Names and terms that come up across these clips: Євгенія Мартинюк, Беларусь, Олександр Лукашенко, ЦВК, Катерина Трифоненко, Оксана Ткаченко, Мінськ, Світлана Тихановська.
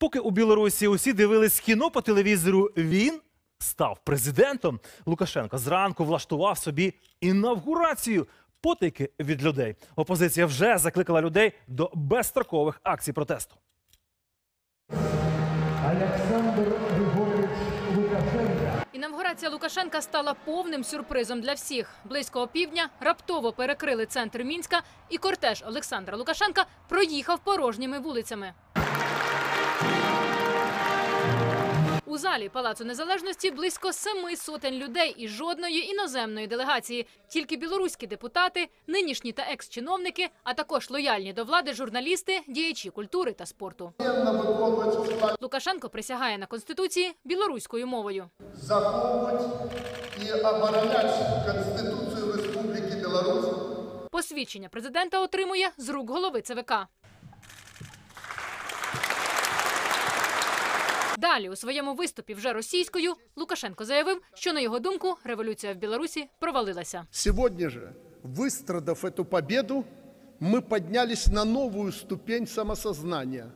Поки у Білорусі усі дивились кіно по телевізору, він став президентом. Лукашенко зранку влаштував собі інавгурацію потайки від людей. Опозиція вже закликала людей до безстрокових акцій протесту. Олександр Лукашенко. Інавгурація Лукашенка стала повним сюрпризом для всіх. Близько опівдня раптово перекрили центр Мінська, і кортеж Олександра Лукашенка проїхав порожніми вулицями. У залі Палацу Незалежності близько 700 людей і жодної іноземної делегації. Тільки білоруські депутати, нинішні та екс-чиновники, а також лояльні до влади журналісти, діячі культури та спорту. Лукашенко присягає на Конституції білоруською мовою. Заховувати і обороняти Конституцію Республіки Білорусь. Посвідчення президента отримує з рук голови ЦВК. Далі у своєму виступі вже російською Лукашенко заявив, що, на його думку, революція в Білорусі провалилася. Сьогодні же, вистрадав цю перемогу, ми піднялись на нову ступінь самосознання.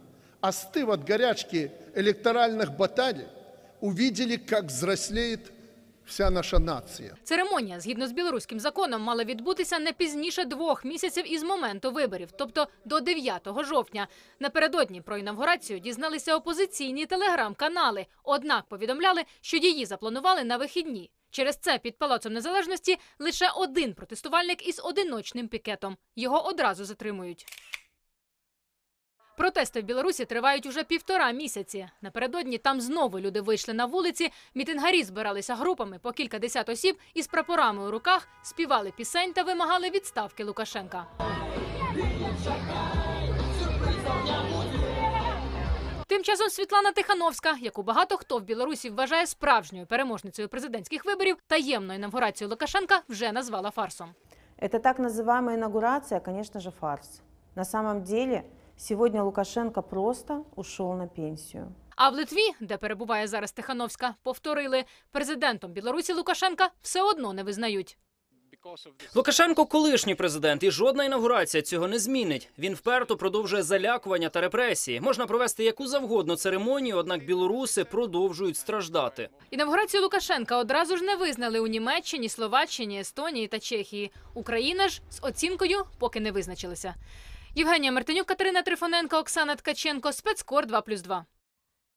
Остив від гарячки електоральних баталій, побачили, як зростає вся наша нація. Церемонія, згідно з білоруським законом, мала відбутися не пізніше 2 місяців із моменту виборів, тобто до 9 жовтня. Напередодні про інавгурацію дізналися опозиційні телеграм-канали, однак повідомляли, що її запланували на вихідні. Через це під Палацом Незалежності лише один протестувальник із одиночним пікетом. Його одразу затримують. Протести в Білорусі тривають уже 1,5 місяці. Напередодні там знову люди вийшли на вулиці, мітингарі збиралися групами по кількадесят осіб із прапорами у руках, співали пісень та вимагали відставки Лукашенка. Тим часом Світлана Тихановська, яку багато хто в Білорусі вважає справжньою переможницею президентських виборів, таємну інавгурацію Лукашенка вже назвала фарсом. Це так називаємо інавгурація, звісно ж, фарс. На самом деле, сьогодні Лукашенко просто пішов на пенсію. А в Литві, де перебуває зараз Тихановська, повторили, президентом Білорусі Лукашенка все одно не визнають. Лукашенко – колишній президент, і жодна інавгурація цього не змінить. Він вперто продовжує залякування та репресії. Можна провести яку завгодно церемонію, однак білоруси продовжують страждати. Інавгурацію Лукашенка одразу ж не визнали у Німеччині, Словаччині, Естонії та Чехії. Україна ж з оцінкою поки не визначилася. Євгенія Мартинюк, Катерина Трифоненко, Оксана Ткаченко. Спецкор 2+2.